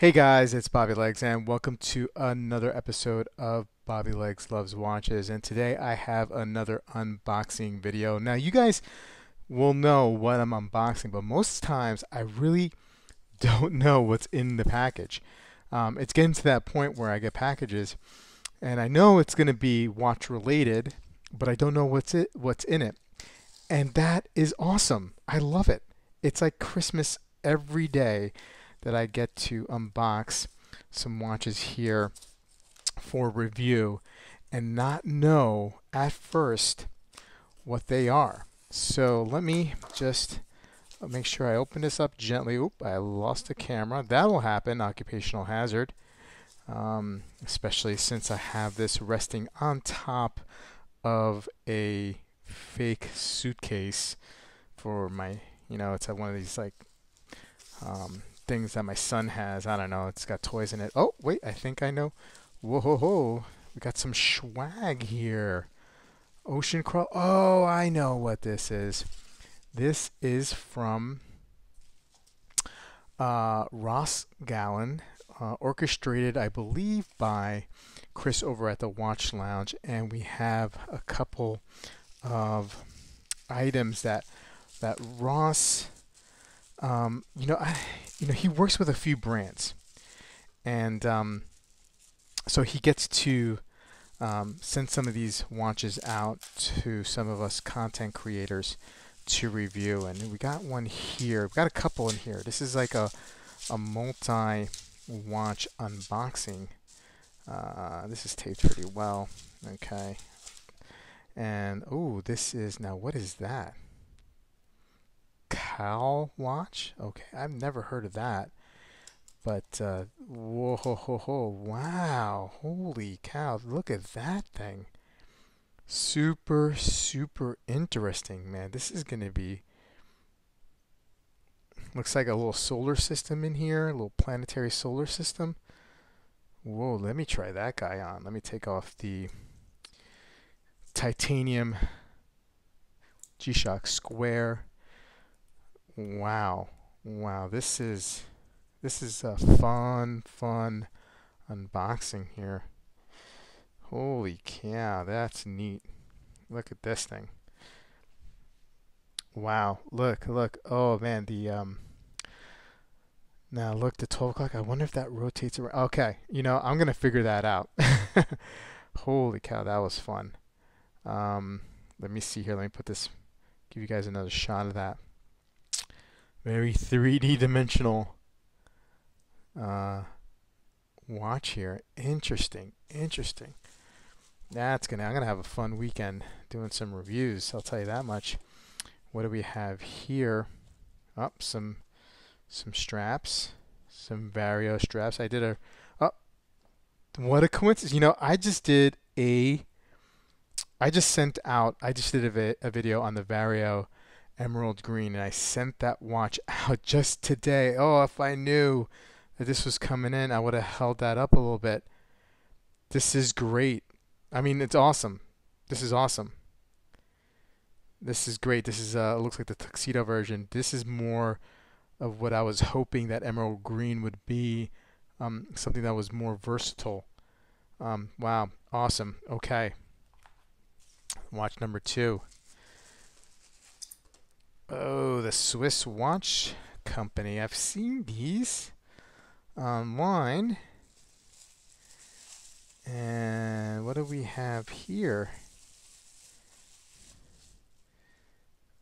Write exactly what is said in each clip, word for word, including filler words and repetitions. Hey guys, it's Bobby Legs and welcome to another episode of Bobby Legs Loves Watches, and today I have another unboxing video. Now you guys will know what I'm unboxing, but most times I really don't know what's in the package. Um, it's getting to that point where I get packages and I know it's going to be watch related, but I don't know what's it what's in it. And that is awesome. I love it. It's like Christmas every day that I get to unbox some watches here for review and not know at first what they are. So let me just make sure I open this up gently. Oop, I lost the camera. That'll happen, occupational hazard, um, especially since I have this resting on top of a fake suitcase for my, you know, it's one of these like, um, things that my son has. I don't know. It's got toys in it. Oh, wait. I think I know. Whoa, ho, ho. We got some swag here. Ocean Crawler. Oh, I know what this is. This is from uh, Ross Gallen, uh, orchestrated, I believe, by Chris over at the Watch Lounge. And we have a couple of items that that Ross... Um, you know, I, you know, he works with a few brands, and um, so he gets to um, send some of these watches out to some of us content creators to review. And we got one here. We've got a couple in here. This is like a a multi-watch unboxing. Uh, this is taped pretty well, okay. And oh, this is now. What is that? Kaal watch? Okay, I've never heard of that. But, uh, whoa, ho, ho, ho, wow, holy cow, look at that thing. Super, super interesting, man. This is going to be, looks like a little solar system in here, a little planetary solar system. Whoa, let me try that guy on. Let me take off the titanium G-Shock square. Wow, wow, this is this is a fun, fun unboxing here. Holy cow, that's neat. Look at this thing. Wow, look, look. Oh man, the um now look, the twelve o'clock. I wonder if that rotates around. Okay, you know, I'm gonna figure that out. Holy cow, that was fun. Um let me see here, let me put this, give you guys another shot of that. Very three D dimensional uh, watch here. Interesting, interesting. That's gonna. I'm gonna have a fun weekend doing some reviews. I'll tell you that much. What do we have here? Up oh, some some straps, some Vario straps. I did a. Oh, what a coincidence! You know, I just did a. I just sent out. I just did a, vi a video on the Vario Emerald Green, and I sent that watch out just today. Oh, if I knew that this was coming in, I would have held that up a little bit. This is great. I mean, it's awesome. This is awesome. This is great. This is uh, looks like the tuxedo version. This is more of what I was hoping that Emerald Green would be, um, something that was more versatile. Um, wow, awesome. Okay, watch number two. Oh, the Swiss Watch Company. I've seen these online. And what do we have here?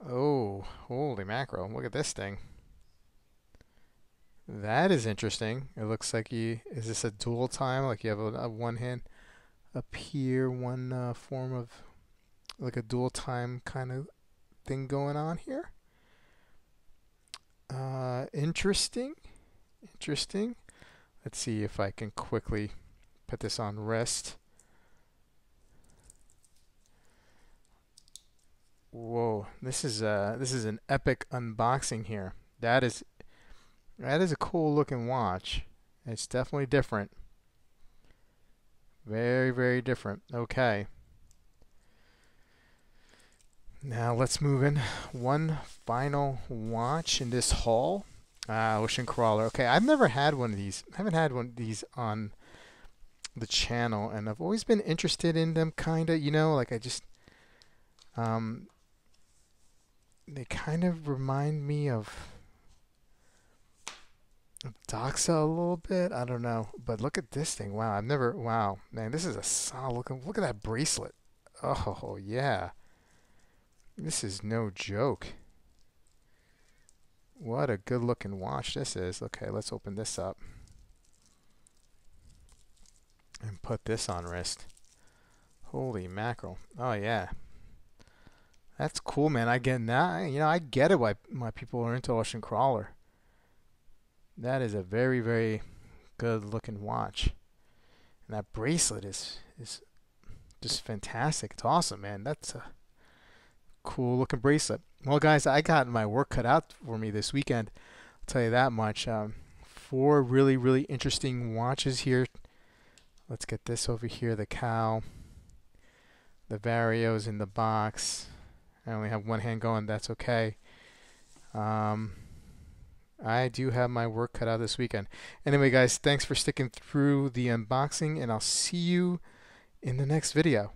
Oh, holy mackerel. Look at this thing. That is interesting. It looks like you... Is this a dual time? Like you have a, a one hand up here, one uh, form of... Like a dual time kind of thing going on here. Uh, interesting, interesting. Let's see if I can quickly put this on wrist. Whoa, this is uh this is an epic unboxing here. That is that is a cool looking watch. It's definitely different. Very, very different. Okay. Now let's move in one final watch in this haul. Ah, Ocean Crawler. Okay, I've never had one of these. I haven't had one of these on the channel, and I've always been interested in them, kind of, you know, like I just, um, they kind of remind me of Doxa a little bit. I don't know, but look at this thing. Wow, I've never, wow, man, this is a solid looking, look at that bracelet. Oh, yeah. This is no joke. What a good looking watch this is. Okay, let's open this up and put this on wrist. Holy mackerel. Oh yeah, that's cool, man. I get now, you know, I get it why my people are into Ocean Crawler. That is a very, very good looking watch, and that bracelet is is just fantastic. It's awesome, man. That's a cool looking bracelet. Well, guys, I got my work cut out for me this weekend, I'll tell you that much. Um, four really, really interesting watches here. Let's get this over here, the Kaal, the Vario's in the box. I only have one hand going, that's okay. Um, I do have my work cut out this weekend. Anyway, guys, thanks for sticking through the unboxing, and I'll see you in the next video.